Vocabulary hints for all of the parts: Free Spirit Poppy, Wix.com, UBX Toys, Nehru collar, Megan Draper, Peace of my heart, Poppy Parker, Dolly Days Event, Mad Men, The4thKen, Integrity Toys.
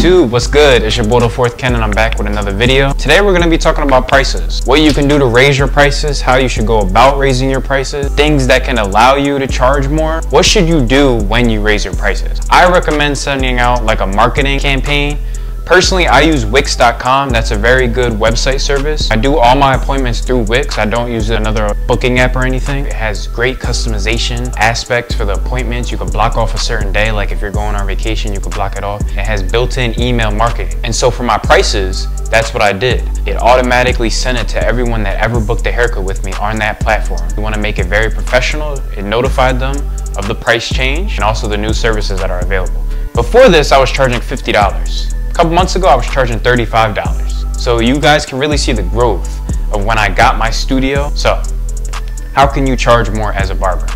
YouTube, what's good? It's your boy The4thKen and I'm back with another video. Today we're going to be talking about prices, what you can do to raise your prices, how you should go about raising your prices, things that can allow you to charge more. What should you do when you raise your prices? I recommend sending out like a marketing campaign. Personally, I use Wix.com. That's a very good website service. I do all my appointments through Wix. I don't use another booking app or anything. It has great customization aspects for the appointments. You can block off a certain day, like if you're going on vacation, you can block it off. It has built-in email marketing. And so for my prices, that's what I did. It automatically sent it to everyone that ever booked a haircut with me on that platform. You want to make it very professional. It notified them of the price change and also the new services that are available. Before this, I was charging $50. A couple months ago, I was charging $35. So you guys can really see the growth of when I got my studio. So how can you charge more as a barber?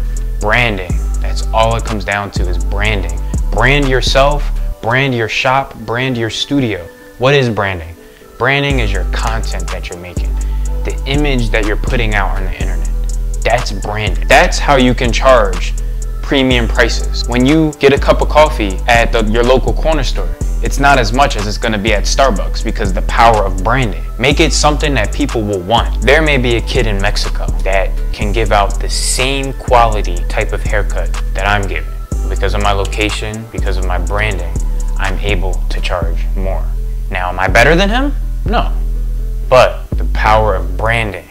Branding. That's all it comes down to, is branding. Brand yourself, brand your shop, brand your studio. What is branding? Branding is your content that you're making, the image that you're putting out on the internet. That's branding. That's how you can charge premium prices. When you get a cup of coffee at your local corner store, it's not as much as it's gonna be at Starbucks because the power of branding. Make it something that people will want. There may be a kid in Mexico that can give out the same quality type of haircut that I'm giving. Because of my location, because of my branding, I'm able to charge more. Now, am I better than him? No. But the power of branding.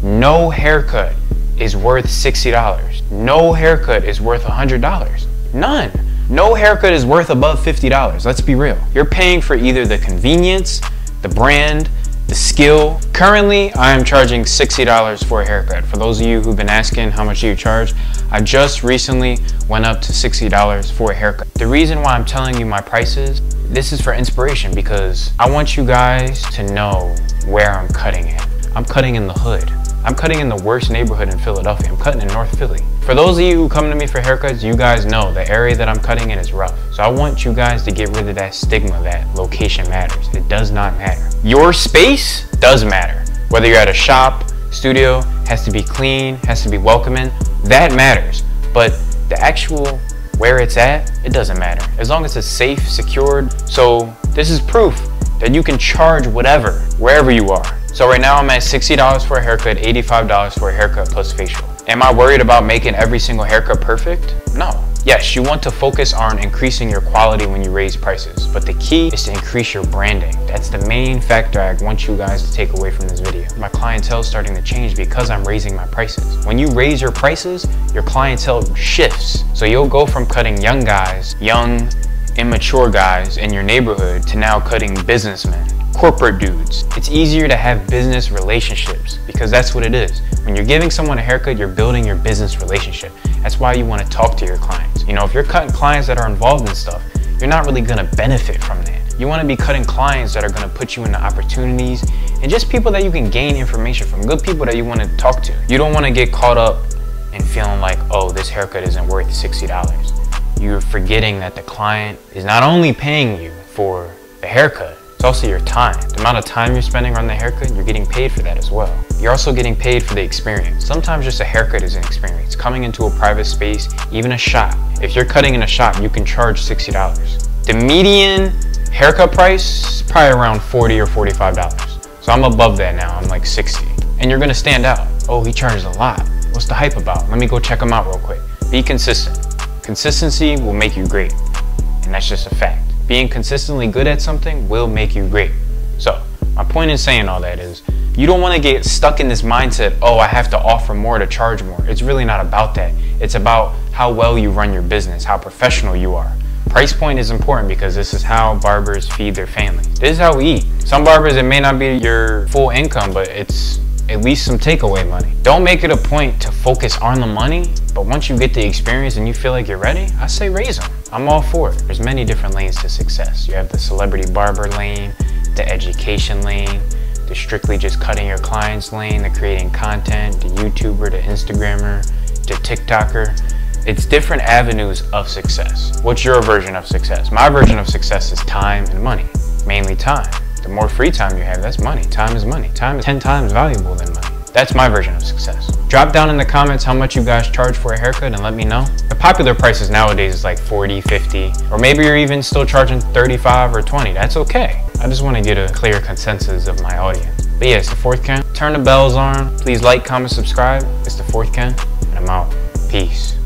No haircut is worth $60. No haircut is worth $100. None. No haircut is worth above $50, let's be real. You're paying for either the convenience, the brand, the skill. Currently, I am charging $60 for a haircut. For those of you who've been asking how much do you charge, I just recently went up to $60 for a haircut. The reason why I'm telling you my prices, this is for inspiration because I want you guys to know where I'm cutting it. I'm cutting in the hood. I'm cutting in the worst neighborhood in Philadelphia. I'm cutting in North Philly. For those of you who come to me for haircuts, you guys know the area that I'm cutting in is rough. So I want you guys to get rid of that stigma that location matters. It does not matter. Your space does matter. Whether you're at a shop, studio, has to be clean, has to be welcoming. That matters. But the actual where it's at, it doesn't matter. As long as it's safe, secured. So this is proof that you can charge whatever, wherever you are. So right now I'm at $60 for a haircut, $85 for a haircut plus facial. Am I worried about making every single haircut perfect? No. Yes, you want to focus on increasing your quality when you raise prices, but the key is to increase your branding. That's the main factor I want you guys to take away from this video. My clientele is starting to change because I'm raising my prices. When you raise your prices, your clientele shifts. So you'll go from cutting young guys, young, immature guys in your neighborhood to now cutting businessmen, corporate dudes. It's easier to have business relationships because that's what it is. When you're giving someone a haircut, you're building your business relationship. That's why you want to talk to your clients. You know, if you're cutting clients that are involved in stuff, you're not really going to benefit from that. You want to be cutting clients that are going to put you into opportunities and just people that you can gain information from, good people that you want to talk to. You don't want to get caught up in feeling like, oh, this haircut isn't worth $60. You're forgetting that the client is not only paying you for the haircut, it's also your time. The amount of time you're spending on the haircut, you're getting paid for that as well. You're also getting paid for the experience. Sometimes just a haircut is an experience. Coming into a private space, even a shop. If you're cutting in a shop, you can charge $60. The median haircut price is probably around $40 or $45. So I'm above that now, I'm like $60. And you're gonna stand out. Oh, he charges a lot. What's the hype about? Let me go check him out real quick. Be consistent. Consistency will make you great. And that's just a fact. Being consistently good at something will make you great. So my point in saying all that is you don't want to get stuck in this mindset, oh, I have to offer more to charge more. It's really not about that. It's about how well you run your business, how professional you are. Price point is important because this is how barbers feed their families. This is how we eat. Some barbers, it may not be your full income, but it's at least some takeaway money. Don't make it a point to focus on the money, but once you get the experience and you feel like you're ready, I say raise them. I'm all for it. There's many different lanes to success. You have the celebrity barber lane, the education lane, the strictly just cutting your clients lane, the creating content, the YouTuber, the Instagrammer, the TikToker. It's different avenues of success. What's your version of success? My version of success is time and money, mainly time. The more free time you have, that's money. Time is 10 times valuable than money. That's my version of success. Drop down in the comments how much you guys charge for a haircut and let me know. The popular prices nowadays is like 40, 50, or maybe you're even still charging 35 or 20. That's okay. I just want to get a clear consensus of my audience. But yeah, it's The4thKen. Turn the bells on. Please like, comment, subscribe. It's The4thKen, and I'm out. Peace.